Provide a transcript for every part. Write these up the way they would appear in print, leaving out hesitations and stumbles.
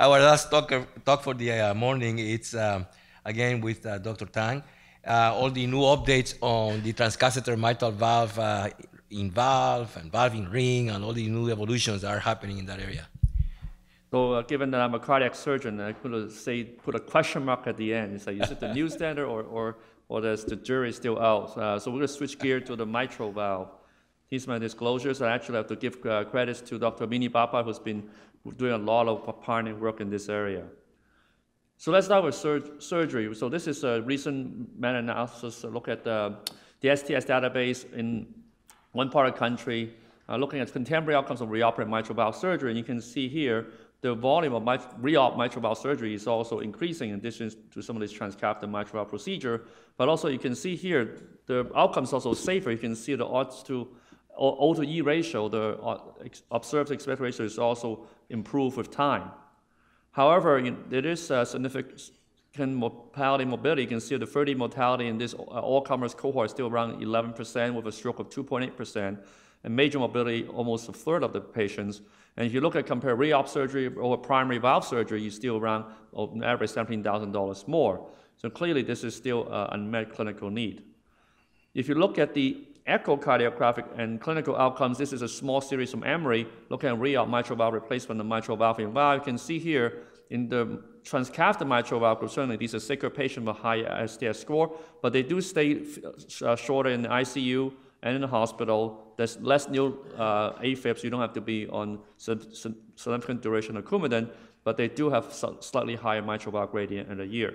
Our last talk for the morning, it's again with Dr. Tang. All the new updates on the transcatheter mitral valve in valve and valve in ring and all the new evolutions that are happening in that area. So given that I'm a cardiac surgeon, I could say put a question mark at the end. It's like, is it the new standard or does the jury still out? So we're going to switch gear to the mitral valve. These are my disclosures. I actually have to give credits to Dr. mini Bapa, who's been doing a lot of pioneering work in this area. So let's start with surgery. So this is a recent meta-analysis look at the STS database in one part of the country, looking at contemporary outcomes of reoperative mitral valve surgery. And you can see here the volume of reop mitral valve surgery is also increasing in addition to some of these transcatheter mitral valve procedure. But also you can see here the outcomes also safer. You can see the odds to O to E ratio, the observed expected ratio is also improved with time. However, there is a significant mortality morbidity. You can see the 30 mortality in this all-comers cohort is still around 11% with a stroke of 2.8%, and major morbidity almost a third of the patients. And if you look at compare re-op surgery or primary valve surgery, you're still around on average $17,000 more. So clearly this is still an unmet clinical need. If you look at the echocardiographic and clinical outcomes, this is a small series from Emory, looking at re-op mitral valve replacement and mitral valve in valve. You can see here in the transcatheter mitral valve group, certainly these are sicker patients with high STS score, but they do stay shorter in the ICU and in the hospital. There's less new AFibs. You don't have to be on significant duration of Coumadin, but they do have slightly higher mitral valve gradient in a year.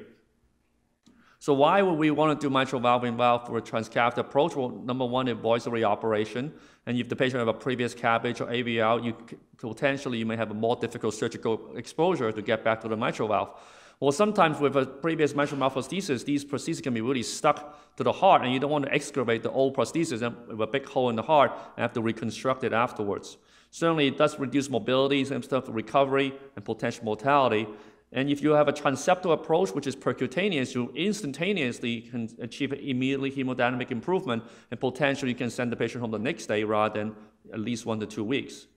So why would we want to do mitral valve in valve for a transcatheter approach? Well, number one, it avoids the reoperation. And if the patient have a previous CABG or AVL, potentially you may have a more difficult surgical exposure to get back to the mitral valve. Well, sometimes with a previous mitral malprosthesis, these prostheses can be really stuck to the heart, and you don't want to excavate the old prosthesis with a big hole in the heart and have to reconstruct it afterwards. Certainly, it does reduce mobility, some stuff, recovery, and potential mortality. And if you have a transeptal approach, which is percutaneous, you instantaneously can achieve immediately hemodynamic improvement, and potentially you can send the patient home the next day rather than at least 1 to 2 weeks.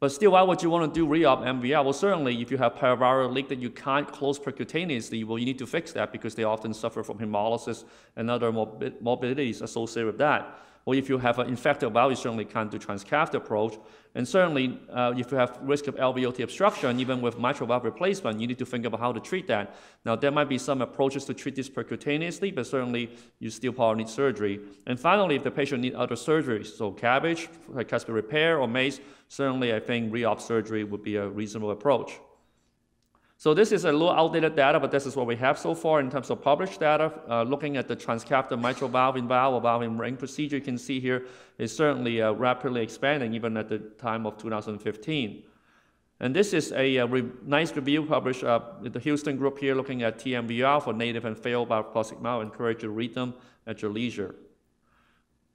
But still, why would you want to do re-op MVL? Well, certainly if you have paravalvular leak that you can't close percutaneously, well, you need to fix that because they often suffer from hemolysis and other morbidities associated with that. Well, if you have an infected valve, you certainly can't do transcatheter approach. And certainly, if you have risk of LVOT obstruction, even with mitral valve replacement, you need to think about how to treat that. Now, there might be some approaches to treat this percutaneously, but certainly, you still probably need surgery. And finally, if the patient needs other surgeries, so CABG, tricuspid repair, or MACE, certainly, I think re-op surgery would be a reasonable approach. So this is a little outdated data, but this is what we have so far in terms of published data. Looking at the transcatheter mitral valve in valve or valve in ring procedure, you can see here is certainly rapidly expanding even at the time of 2015. And this is a nice review published with the Houston group here looking at TMVR for native and failed valvoplastic valve. I encourage you to read them at your leisure.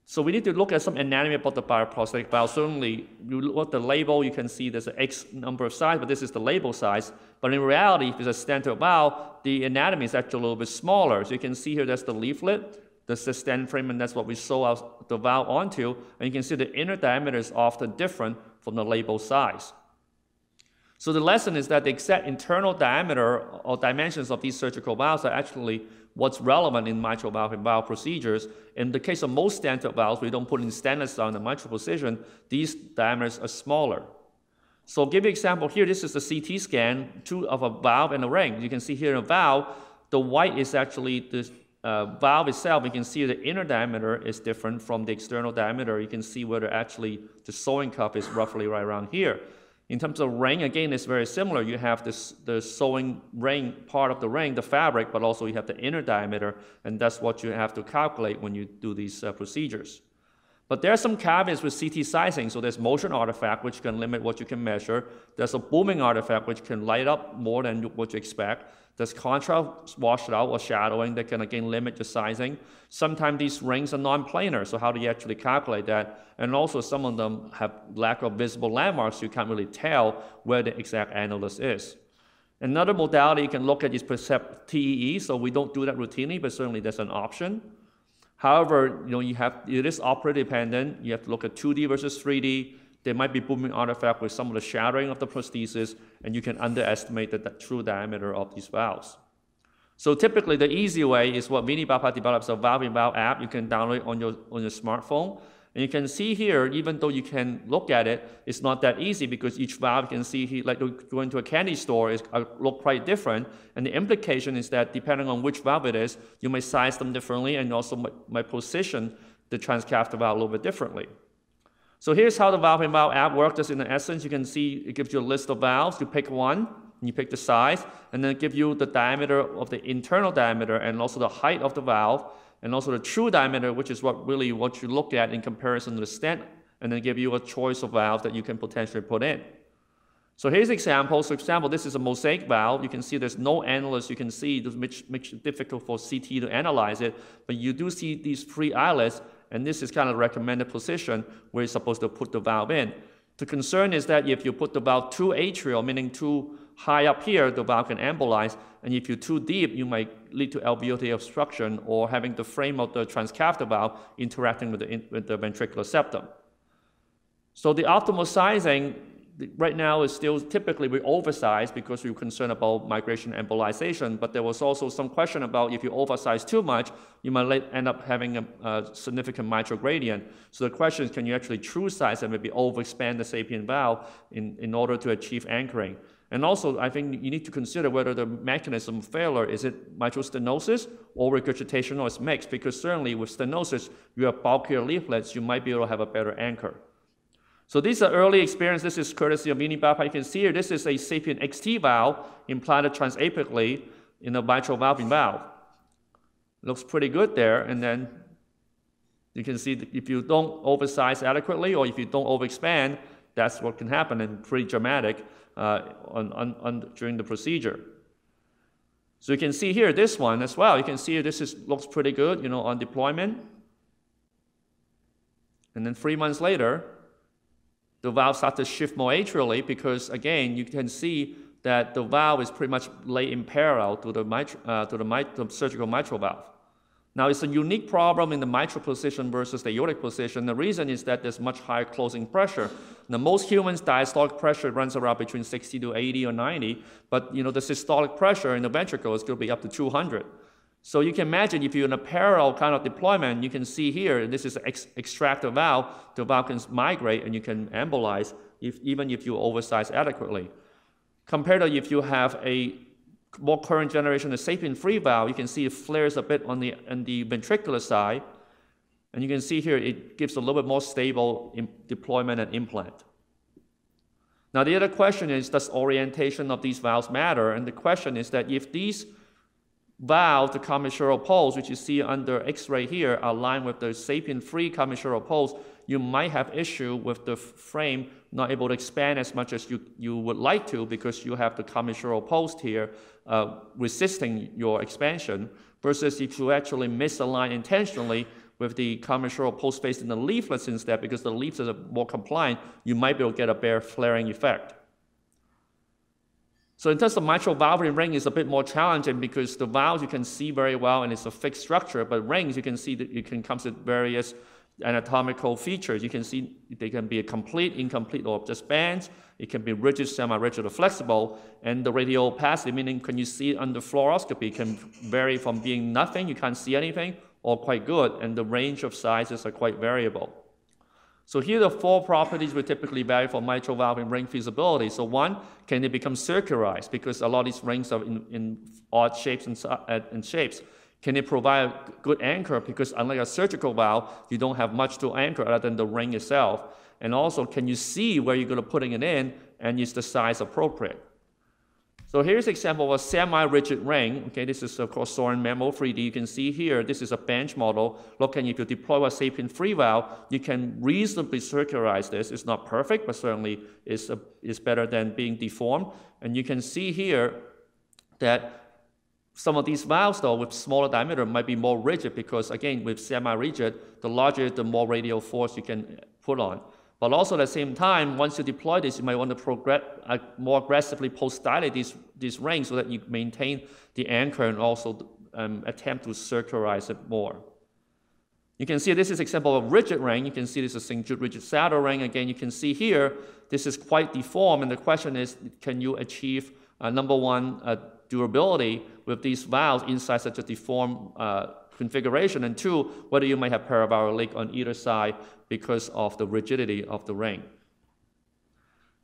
So we need to look at some anatomy about the bioprosthetic valve. Certainly, you look at the label, you can see there's an X number of size, but this is the label size. But in reality, if it's a stented valve, the anatomy is actually a little bit smaller. So you can see here, that's the leaflet, that's the stent frame, and that's what we sew the valve onto. And you can see the inner diameter is often different from the label size. So the lesson is that the exact internal diameter or dimensions of these surgical valves are actually what's relevant in mitral valve and valve procedures. In the case of most stented valves, we don't put in stents on the mitral position, these diameters are smaller. So I'll give you an example here. This is the CT scan of a valve and a ring. You can see here in a valve, the white is actually the valve itself. You can see the inner diameter is different from the external diameter. You can see where actually the sewing cup is roughly right around here. In terms of ring, again, it's very similar. You have this, the sewing ring, part of the ring, the fabric, but also you have the inner diameter, and that's what you have to calculate when you do these procedures. But there are some caveats with CT sizing. So there's motion artifact, which can limit what you can measure. There's a booming artifact, which can light up more than what you expect. There's contrast washout or shadowing that can, again, limit your sizing. Sometimes these rings are non-planar, so how do you actually calculate that? And also some of them have lack of visible landmarks, so you can't really tell where the exact annulus is. Another modality you can look at is TEE, so we don't do that routinely, but certainly that's an option. However, you know, it is operator dependent. You have to look at 2D versus 3D. There might be booming artifact with some of the shattering of the prosthesis, and you can underestimate the true diameter of these valves. So typically the easy way is what Mini Bapa develops, a valve-in-valve app you can download on your smartphone. And you can see here, even though you can look at it, it's not that easy because each valve you can see here, like going to a candy store, is look quite different. And the implication is that depending on which valve it is, you may size them differently and also might position the transcatheter valve a little bit differently. So here's how the valve-in-valve app works. Just in the essence, you can see it gives you a list of valves. You pick one. And you pick the size, and then give you the diameter of the internal diameter and also the height of the valve, and also the true diameter, which is what you look at in comparison to the stent, and then give you a choice of valve that you can potentially put in. So here's an example. So for example, this is a mosaic valve. You can see there's no annulus. You can see this makes it difficult for CT to analyze it, but you do see these three eyelets, and this is kind of the recommended position where you're supposed to put the valve in. The concern is that if you put the valve too atrial, meaning too high up here, the valve can embolize, and if you're too deep, you might lead to LVOT obstruction or having the frame of the transcatheter valve interacting with the ventricular septum. So the optimal sizing right now is still typically we oversize because we're concerned about migration and embolization, but there was also some question about if you oversize too much, you might end up having a significant mitral gradient. So the question is, can you actually true size and maybe overexpand the Sapien valve in order to achieve anchoring? And also, I think you need to consider whether the mechanism of failure, is it mitral stenosis or regurgitation, or it's mixed, because certainly with stenosis, you have bulkier leaflets, you might be able to have a better anchor. So these are early experience. This is courtesy of Mini Bapa. You can see here, this is a Sapien XT valve implanted transapically in a mitral valve-in-valve. Looks pretty good there, and then you can see that if you don't oversize adequately or if you don't overexpand, that's what can happen, and pretty dramatic during the procedure. So you can see here this one as well. You can see this looks pretty good, on deployment. And then 3 months later, the valve starts to shift more atrially because again, you can see that the valve is pretty much laid in parallel to the surgical mitral valve. Now, it's a unique problem in the mitral position versus the aortic position. The reason is that there's much higher closing pressure. Now, most humans' diastolic pressure runs around between 60 to 80 or 90, but the systolic pressure in the ventricle is going to be up to 200. So you can imagine if you're in a parallel kind of deployment, you can see here, this is an extractor valve. The valve can migrate and you can embolize even if you oversize adequately. Compared to if you have a more current generation of Sapien 3 valve, you can see it flares a bit on the ventricular side. And you can see here, it gives a little bit more stable deployment and implant. Now, the other question is, does orientation of these valves matter? And the question is that if these valves, the commissural poles, which you see under X-ray here, are aligned with the Sapien 3 commissural poles, you might have issue with the frame not able to expand as much as you would like to because you have the commissural post here resisting your expansion, versus if you actually misalign intentionally with the commissural post facing the leaflets instead, because the leaflets are more compliant, you might be able to get a bare flaring effect. So in terms of mitral valve ring, it's a bit more challenging because the valves you can see very well and it's a fixed structure, but rings you can see that it can come to various anatomical features. You can see they can be a complete, incomplete, or just bands. It can be rigid, semi-rigid, or flexible. And the radial opacity, meaning can you see it under fluoroscopy, can vary from being nothing, you can't see anything, or quite good. And the range of sizes are quite variable. So here are the four properties we typically value for mitral valve in ring feasibility. So one, can it become circularized? Because a lot of these rings are in odd shapes and shapes. Can it provide a good anchor? Because unlike a surgical valve, you don't have much to anchor other than the ring itself. And also, can you see where you're going to put it in, and is the size appropriate? So here's an example of a semi-rigid ring. Okay, this is, of course, Sorin Memo 3D. You can see here, this is a bench model. Looking if you deploy a Sapien 3 valve, you can reasonably circularize this. It's not perfect, but certainly it's better than being deformed. And you can see here that some of these valves, though, with smaller diameter might be more rigid because, again, with semi-rigid, the larger, the more radial force you can put on. But also at the same time, once you deploy this, you might want to more aggressively post-dilate these rings so that you maintain the anchor and also attempt to circularize it more. You can see this is example of rigid ring. You can see this is St. Jude rigid saddle ring. Again, you can see here, this is quite deformed. And the question is, can you achieve, number one, durability with these valves inside such a deformed configuration? And two, whether you might have paravalvular leak on either side because of the rigidity of the ring.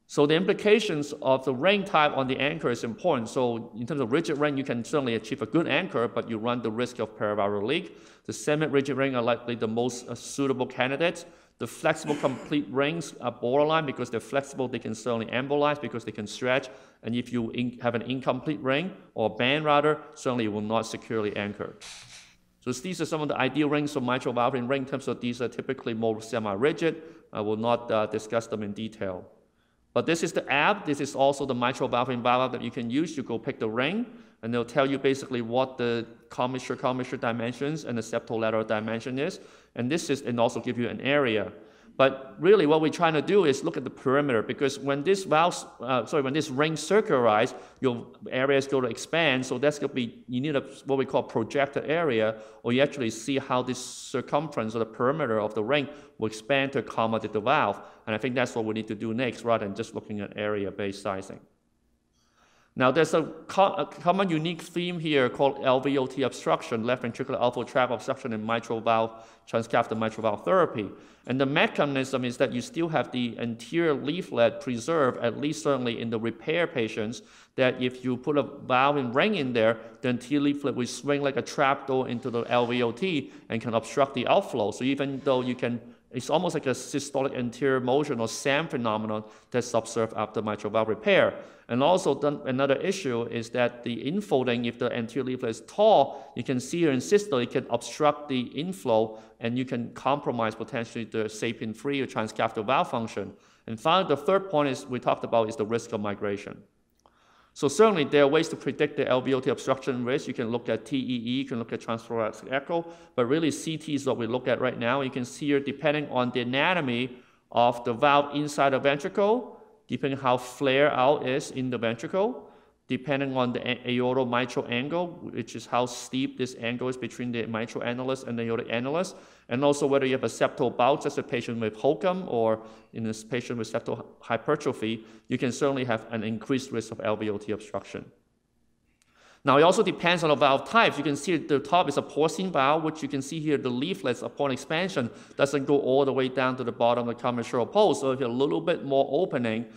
So the implications of the ring type on the anchor is important. So in terms of rigid ring, you can certainly achieve a good anchor, but you run the risk of paravalvular leak. The semi-rigid ring are likely the most suitable candidates. The flexible complete rings are borderline because they're flexible. They can certainly embolize because they can stretch. And if you have an incomplete ring or band rather, certainly it will not securely anchor. So these are some of the ideal rings for mitral valve in ring terms. So these are typically more semi-rigid. I will not discuss them in detail. But this is the app. This is also the mitral valve in valve that you can use. You go pick the ring, and they'll tell you basically what the commissure dimensions and the septolateral dimension is. And this is, and also give you an area. But really, what we're trying to do is look at the perimeter, because when this valve, when this ring circularizes, your areas go to expand. So that's going to be, you need a what we call projected area, or you actually see how this circumference or the perimeter of the ring will expand to accommodate the valve. And I think that's what we need to do next, rather than just looking at area-based sizing. Now, there's a common unique theme here called LVOT obstruction, left ventricular outflow tract obstruction in mitral valve, transcatheter mitral valve therapy. And the mechanism is that you still have the anterior leaflet preserved, at least certainly in the repair patients, that if you put a valve and ring in there, the anterior leaflet will swing like a trapdoor into the LVOT and can obstruct the outflow. So even though you can, it's almost like a systolic anterior motion or SAM phenomenon that's observed after mitral valve repair. And also another issue is that the infolding, if the anterior leaflet is tall, you can see here in systole, it can obstruct the inflow and you can compromise potentially the Sapien 3 or transcatheter valve function. And finally, the third point is we talked about is the risk of migration. So certainly there are ways to predict the LVOT obstruction risk. You can look at TEE, you can look at transthoracic echo, but really CT is what we look at right now. You can see here, depending on the anatomy of the valve inside the ventricle, depending how flare out is in the ventricle, depending on the aortomitral angle, which is how steep this angle is between the mitral annulus and the aortic annulus, and also whether you have a septal bulge as a patient with HOCM or in this patient with septal hypertrophy, you can certainly have an increased risk of LVOT obstruction. Now, it also depends on the valve type. You can see at the top is a porcine valve, which you can see here the leaflets upon expansion doesn't go all the way down to the bottom of the commissural pulse. So if you're a little bit more opening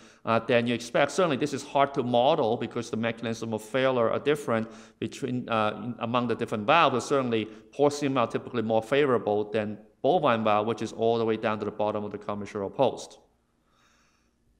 than you expect, certainly this is hard to model because the mechanism of failure are different between among the different valves. But certainly, porcine valve typically more favorable than bovine valve, which is all the way down to the bottom of the commissural pulse.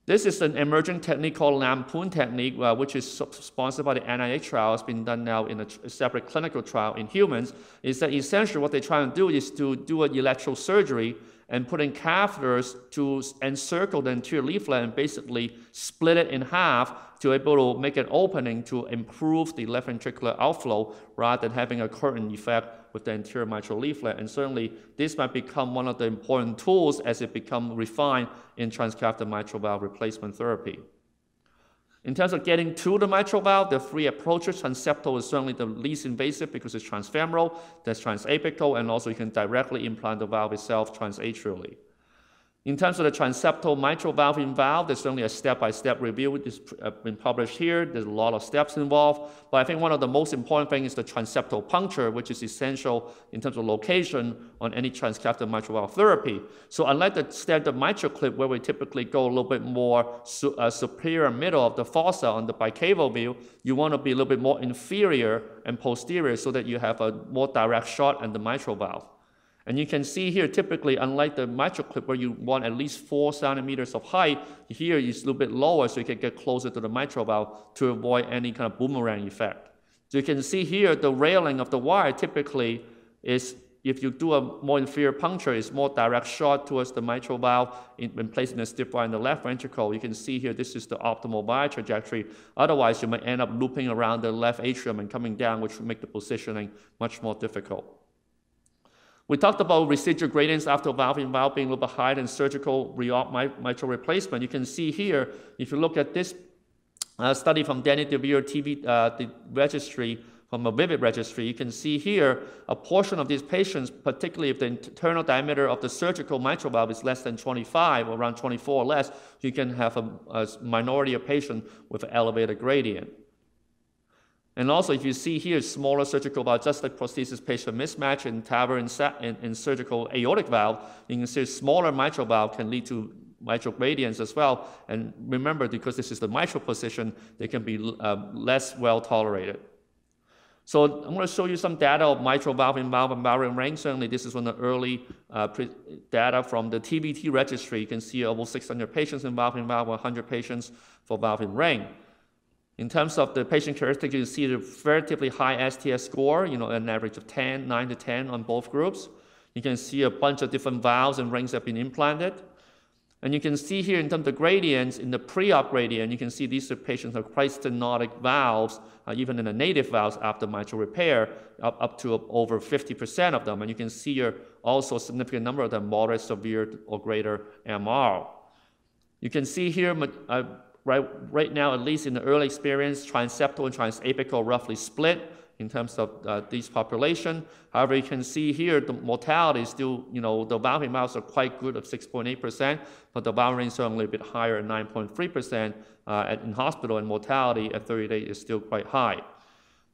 This is an emerging technique called Lampoon technique, which is sponsored by the NIH trial. It's been done now in a separate clinical trial in humans. Is that essentially what they're trying to do is to do an electrosurgery and put in catheters to encircle the anterior leaflet and basically split it in half to able to make an opening to improve the left ventricular outflow rather than having a curtain effect with the anterior mitral leaflet. And certainly this might become one of the important tools as it becomes refined in transcatheter mitral valve replacement therapy. In terms of getting to the mitral valve, there are three approaches. Transeptal is certainly the least invasive because it's transfemoral, that's transapical, and also you can directly implant the valve itself transatrially. In terms of the transeptal mitral valve in valve, there's certainly a step-by-step review which has been published here. There's a lot of steps involved, but I think one of the most important things is the transeptal puncture, which is essential in terms of location on any transcatheter mitral valve therapy. So unlike the standard MitraClip, where we typically go a little bit more superior middle of the fossa on the bicaval view, you want to be a little bit more inferior and posterior so that you have a more direct shot at the mitral valve. And you can see here, typically, unlike the MitraClip where you want at least 4 centimeters of height, here it's a little bit lower so you can get closer to the mitral valve to avoid any kind of boomerang effect. So you can see here the railing of the wire typically is, if you do a more inferior puncture, it's more direct shot towards the mitral valve when placing the stiff wire in the left ventricle. You can see here this is the optimal wire trajectory. Otherwise, you might end up looping around the left atrium and coming down, which would make the positioning much more difficult. We talked about residual gradients after valve-in-valve being a little bit higher than surgical mitral replacement. You can see here, if you look at this study from Danny DeVere TV, the registry from a VIV registry, you can see here a portion of these patients, particularly if the internal diameter of the surgical mitral valve is less than 25, or around 24 or less, you can have a minority of patients with an elevated gradient. And also, if you see here, smaller surgical valve, just like prosthesis patient mismatch in TAVR and surgical aortic valve, you can see smaller mitral valve can lead to mitral gradients as well. And remember, because this is the mitral position, they can be less well tolerated. So I'm going to show you some data of mitral valve involvement variant range. Certainly, this is one of the early data from the TVT registry. You can see almost 600 patients involved in valve, 100 patients for valve in range. In terms of the patient characteristics, you see the relatively high STS score, you know, an average of 10, 9 to 10 on both groups. You can see a bunch of different valves and rings have been implanted. And you can see here in terms of gradients, in the pre-op gradient, you can see these patients have quite stenotic valves, even in the native valves after mitral repair, up to over 50% of them. And you can see here also a significant number of them, moderate, severe, or greater MR. You can see here, right now, at least in the early experience, transeptal and transapical roughly split in terms of these population. However, you can see here the mortality is still, you know, the valve in valves are quite good of 6.8%, but the valve range is certainly a bit higher at 9.3% in hospital, and mortality at 30 days is still quite high.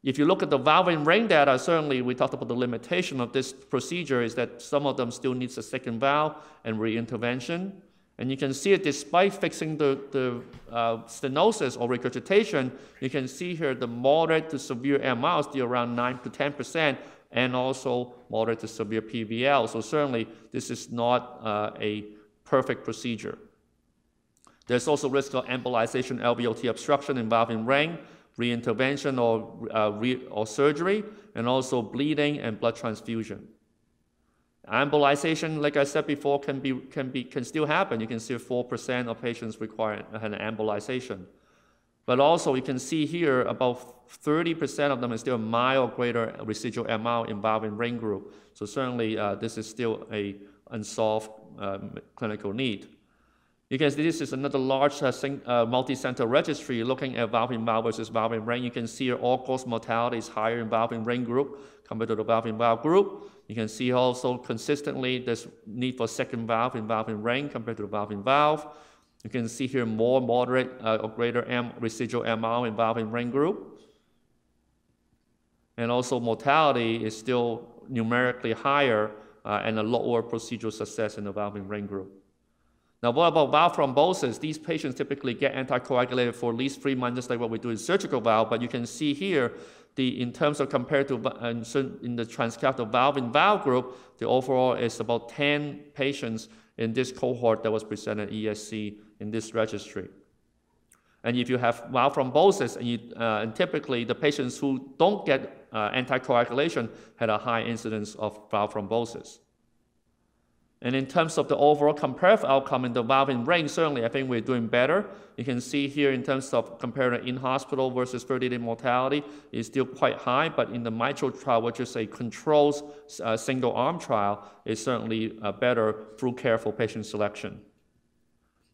If you look at the valve in range data, certainly we talked about the limitation of this procedure is that some of them still needs a second valve and re-intervention. And you can see it despite fixing the stenosis or regurgitation, you can see here the moderate to severe MR is still around 9 to 10%, and also moderate to severe PVL. So certainly this is not a perfect procedure. There's also risk of embolization, LVOT obstruction involving ring, re-intervention or surgery, and also bleeding and blood transfusion. Embolization, like I said before, can still happen. You can see 4% of patients require an embolization. But also, you can see here about 30% of them is still mild or greater residual MR involving ring group. So certainly, this is still an unsolved clinical need. You can see this is another large multi-center registry looking at valve-in-valve versus valve-in-ring. You can see all-cause mortality is higher in valve-in-ring group compared to the valve-in-valve group. You can see also consistently there's need for second valve in ring compared to the valve-in-valve. You can see here more moderate or greater residual MR in valve-in-ring group. And also mortality is still numerically higher and a lower procedural success in the valve-in-ring group. Now, what about valve thrombosis? These patients typically get anticoagulated for at least 3 months, just like what we do in surgical valve. But you can see here, in terms of compared to in the transcatheter valve-in-valve group, the overall is about 10 patients in this cohort that was presented at ESC in this registry. And if you have valve thrombosis, and typically the patients who don't get anticoagulation had a high incidence of valve thrombosis. And in terms of the overall comparative outcome in the valve in range, certainly I think we're doing better. You can see here in terms of comparing in-hospital versus 30-day mortality is still quite high, but in the mitral trial, which is a controlled single-arm trial, is certainly better through careful patient selection.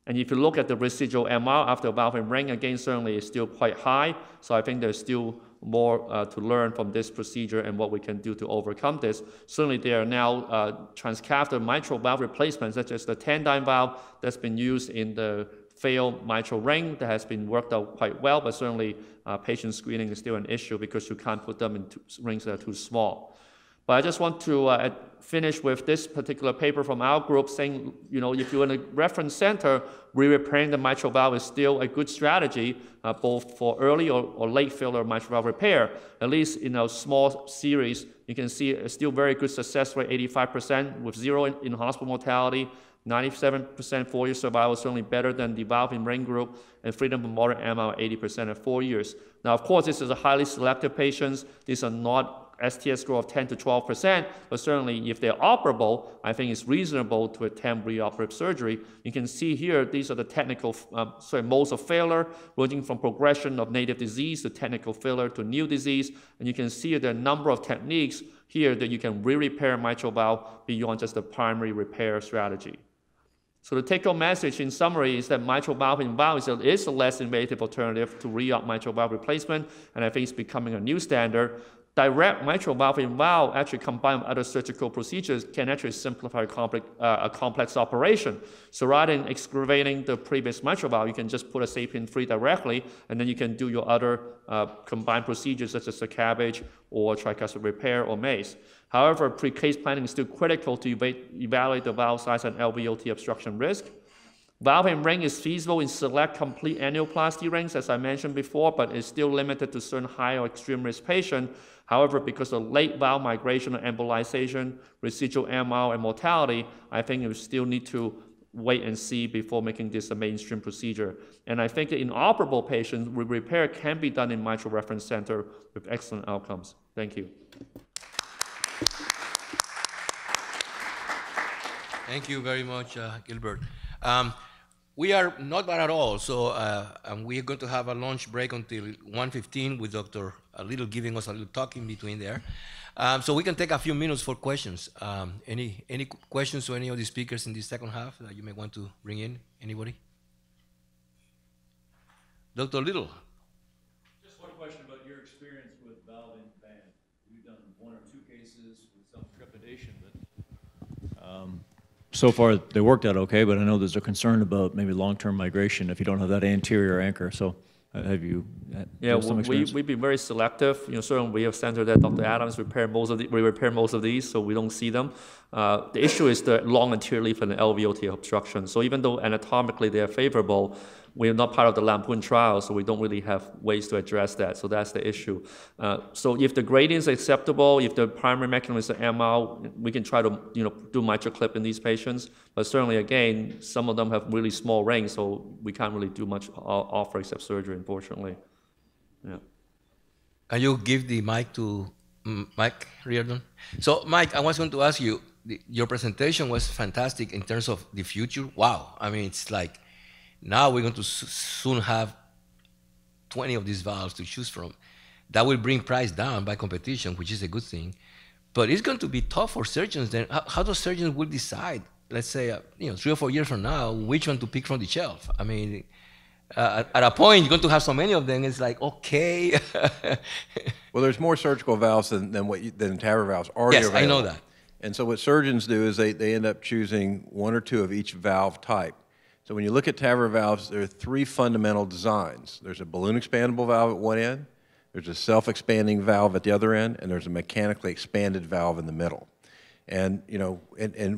And if you look at the residual MR after valve in range, again, certainly is still quite high, so I think there's still more to learn from this procedure and what we can do to overcome this. Certainly there are now transcatheter mitral valve replacements, such as the Tendyne valve that's been used in the failed mitral ring that has been worked out quite well, but certainly patient screening is still an issue because you can't put them in rings that are too small. But I just want to finish with this particular paper from our group saying, you know, if you're in a reference center, re-repairing the mitral valve is still a good strategy, both for early or late failure mitral valve repair. At least in a small series, you can see it's still very good success rate, 85% with zero in hospital mortality, 97% 4-year survival, certainly better than the valve in ring group, and freedom from moderate MR 80% at 4 years. Now, of course, this is a highly selective patients. These are not STS score of 10 to 12%, but certainly if they're operable, I think it's reasonable to attempt reoperative surgery. You can see here, these are the technical modes of failure, ranging from progression of native disease to technical failure to new disease. And you can see the number of techniques here that you can re-repair mitral valve beyond just the primary repair strategy. So the take-home message in summary is that mitral valve invalid is a less invasive alternative to re-op mitral valve replacement, and I think it's becoming a new standard. Direct mitral valve invalid actually combined with other surgical procedures can actually simplify a complex operation. So rather than excavating the previous mitral valve, you can just put a Sapien 3 directly, and then you can do your other combined procedures such as a CABG or tricuspid repair or MACE. However, pre-case planning is still critical to evaluate the valve size and LVOT obstruction risk. Valve and ring is feasible in select complete annuloplasty rings, as I mentioned before, but is still limited to certain high or extreme risk patients. However, because of late valve migration or embolization, residual MR, and mortality, I think we still need to wait and see before making this a mainstream procedure. And I think that in operable patients, repair can be done in mitral reference center with excellent outcomes. Thank you. Thank you very much, Gilbert. We are not bad at all, so we're going to have a lunch break until 1:15 with Dr. Little giving us a little talk in between there. So we can take a few minutes for questions. Any questions to any of the speakers in the second half that you may want to bring in? Anybody? Dr. Little. Just one question about your experience with valve in band. We've done one or two cases with some trepidation, but so far, they worked out okay, but I know there's a concern about maybe long-term migration if you don't have that anterior anchor. So, have you? Yeah, we've been very selective. You know, certainly we have centered that Dr. Adams repaired most of these, so we don't see them. The issue is the long anterior leaf and the LVOT obstruction. So even though anatomically they are favorable, we are not part of the Lampoon trial, so we don't really have ways to address that. So that's the issue. So if the gradient is acceptable, if the primary mechanism is MR, we can try to do MitraClip in these patients. But certainly, again, some of them have really small rings, so we can't really do much offer except surgery, unfortunately. Yeah. Can you give the mic to Mike Reardon? So, Mike, I was going to ask you, your presentation was fantastic in terms of the future. Wow. I mean, it's like, now we're going to soon have 20 of these valves to choose from. That will bring price down by competition, which is a good thing. But it's going to be tough for surgeons then. How do surgeons will decide, let's say, 3 or 4 years from now, which one to pick from the shelf? I mean, at a point, you're going to have so many of them, it's like, okay. Well, there's more surgical valves than TAVR valves already available. Yes, I know that. And so what surgeons do is they end up choosing one or two of each valve type. So when you look at TAVR valves, there are three fundamental designs. There's a balloon expandable valve at one end, there's a self-expanding valve at the other end, and there's a mechanically expanded valve in the middle. And,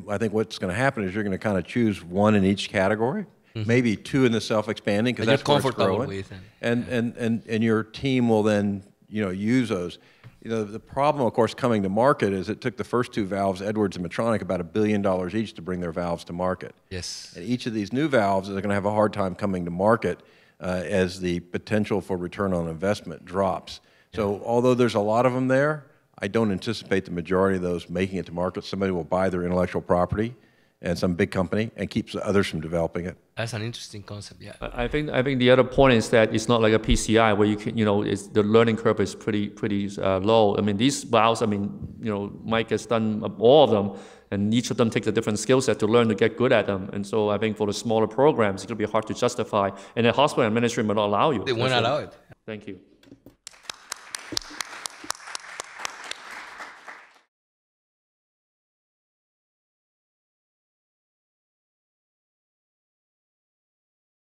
I think what's going to happen is you're going to kind of choose one in each category, maybe two in the self-expanding, because that's where it's growing. And your team will then, use those. The problem, of course, coming to market is it took the first two valves, Edwards and Medtronic, about $1 billion each to bring their valves to market. Yes. And each of these new valves is going to have a hard time coming to market as the potential for return on investment drops. Yeah. So although there's a lot of them there, I don't anticipate the majority of those making it to market. Somebody will buy their intellectual property and some big company and keeps the others from developing it. That's an interesting concept, yeah. I think the other point is that it's not like a PCI where you can, the learning curve is pretty low. I mean, these valves, Mike has done all of them, and each of them takes a different skill set to learn to get good at them. And so I think for the smaller programs, it's going to be hard to justify. And the hospital and ministry may not allow you. They won't allow it. Thank you.